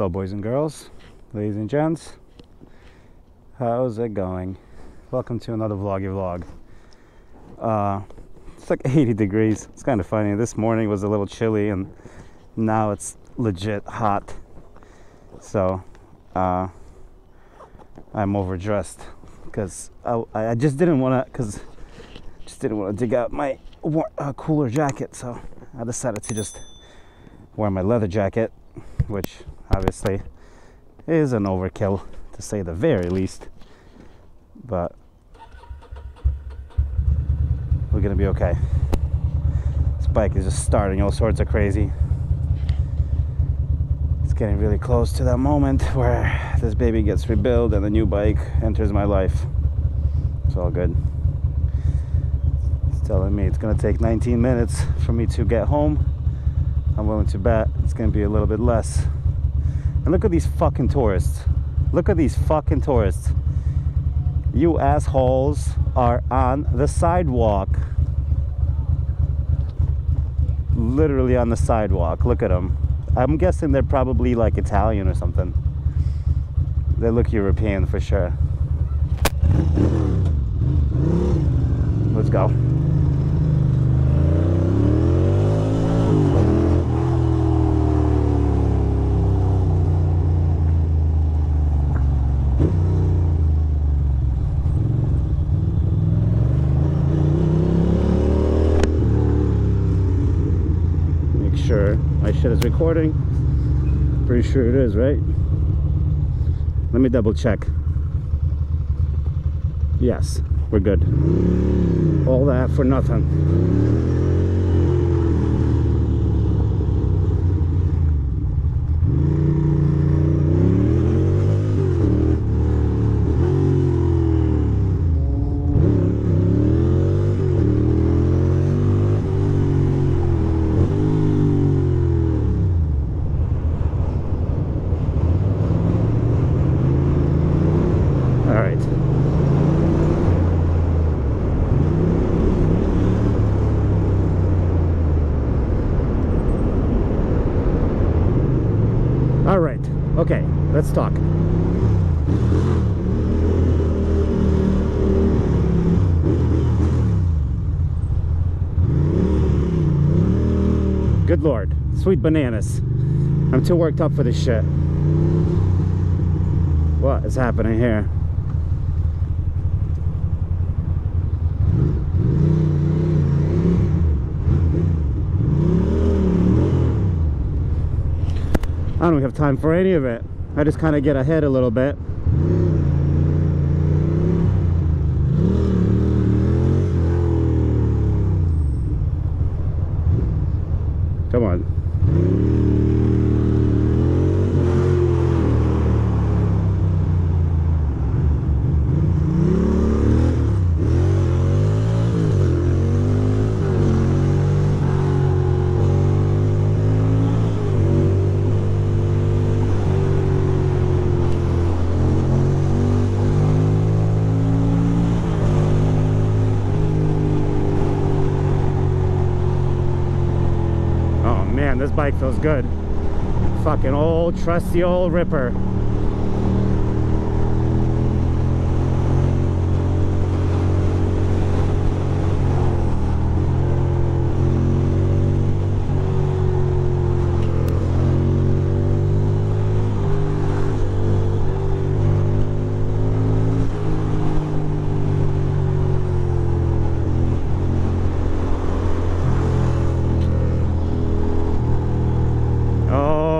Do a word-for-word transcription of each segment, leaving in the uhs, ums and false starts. Hello boys and girls, ladies and gents, how's it going? Welcome to another vloggy vlog. Uh, it's like eighty degrees, it's kind of funny. This morning was a little chilly and now it's legit hot. So, uh, I'm overdressed because I, I just didn't want to, because just didn't want to dig out my uh, cooler jacket. So I decided to just wear my leather jacket, which obviously is an overkill to say the very least, but we're gonna be okay. This bike is just starting all sorts of crazy. It's getting really close to that moment where this baby gets rebuilt and the new bike enters my life. It's all good. It's telling me it's gonna take nineteen minutes for me to get home. I'm willing to bet it's gonna be a little bit less. And look at these fucking tourists. Look at these fucking tourists. You assholes are on the sidewalk. Literally on the sidewalk. Look at them. I'm guessing they're probably like Italian or something. They look European for sure. Let's go. My shit is recording. Pretty sure it is, right? Let me double check. Yes, we're good. All that for nothing. Okay, let's talk. Good Lord, sweet bananas. I'm too worked up for this shit. What is happening here? I don't have time for any of it. I just kind of get ahead a little bit. Come on. This bike feels good. Fucking old trusty old ripper.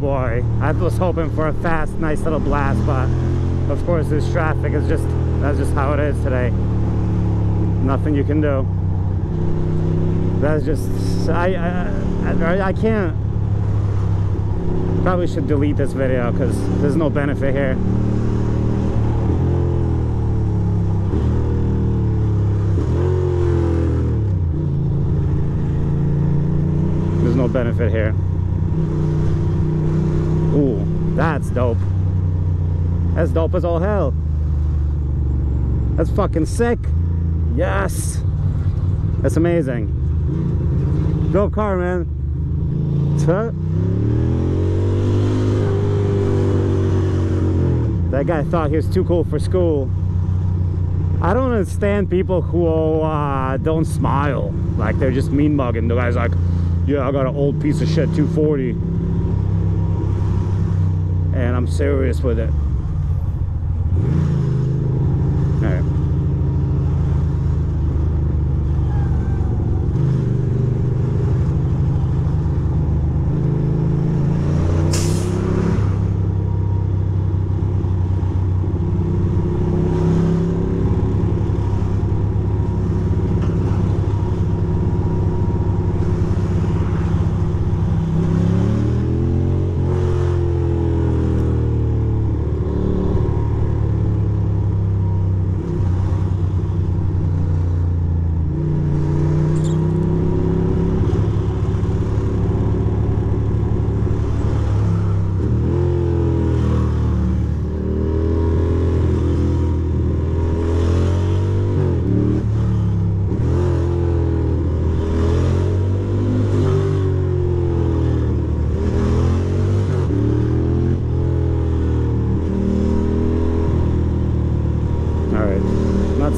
Boy, I was hoping for a fast, nice little blast, but of course this traffic is just, that's just how it is today. Nothing you can do. That's just, I, I, I, I can't, probably should delete this video because there's no benefit here. There's no benefit here. Ooh, that's dope. That's dope as all hell. That's fucking sick. Yes. That's amazing. Dope car, man. Tuh. That guy thought he was too cool for school. I don't understand people who uh, don't smile. Like, they're just mean mugging. The guy's like, yeah, I got an old piece of shit two forty. And I'm serious with it.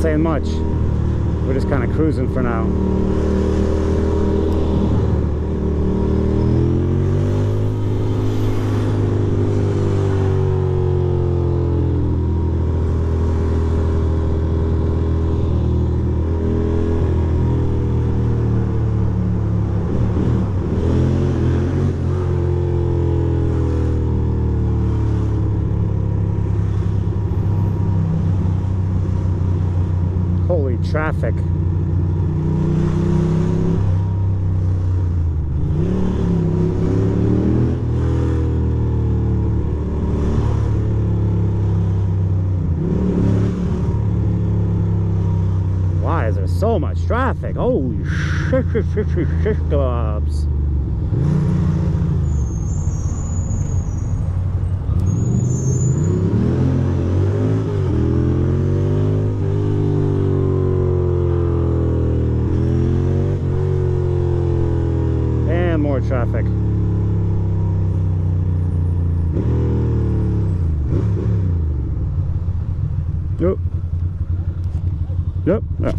Saying much. We're just kind of cruising for now. Traffic. Why is there so much traffic? Holy shit, shit, shit, shit, shit globs. Traffic. Yep. Yep. Yep.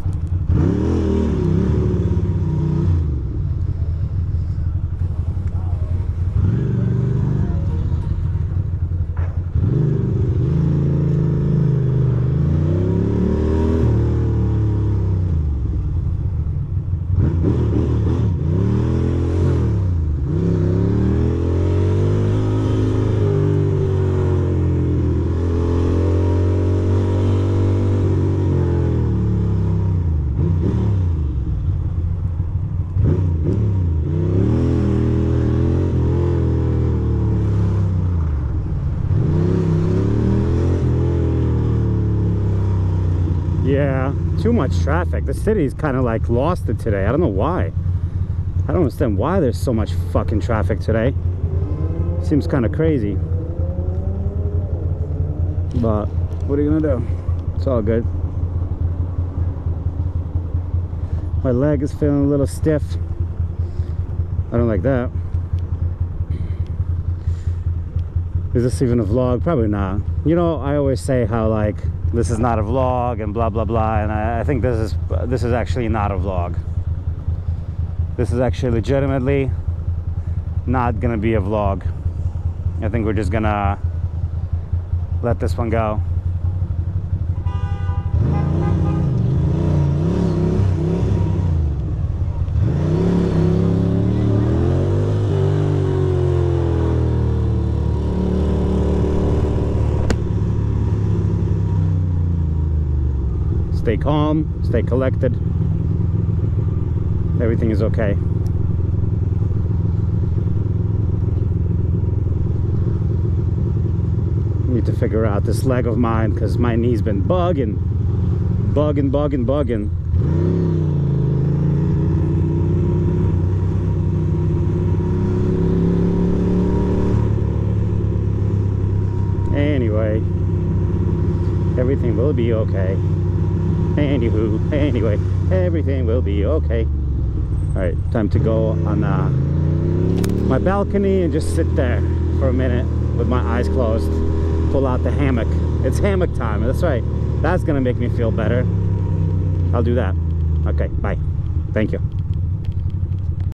Yeah, too much traffic. The city's kind of like lost it today. I don't know why. I don't understand why there's so much fucking traffic today. Seems kind of crazy. But what are you gonna do? It's all good. My leg is feeling a little stiff. I don't like that. Is this even a vlog? Probably not. You know, I always say how like this is not a vlog and blah blah blah, and I, I think this is this is actually not a vlog. This is actually legitimately not gonna be a vlog. I think we're just gonna let this one go. Stay calm, stay collected. Everything is okay. I need to figure out this leg of mine because my knee's been bugging, bugging, bugging, bugging. Anyway, everything will be okay. Anywho, anyway, everything will be okay. All right, time to go on uh, my balcony and just sit there for a minute with my eyes closed. Pull out the hammock. It's hammock time. That's right. That's gonna make me feel better. I'll do that. Okay, bye. Thank you.